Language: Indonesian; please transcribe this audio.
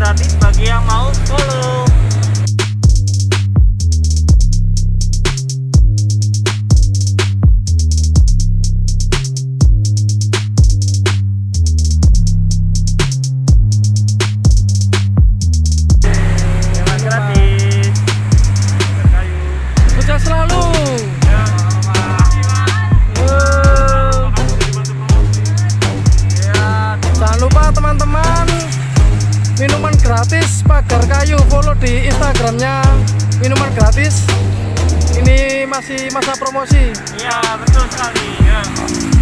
gratis bagi yang mau follow. Minuman gratis pagar kayu, follow di Instagramnya minuman gratis. Ini masih masa promosi. Iya, betul sekali ya.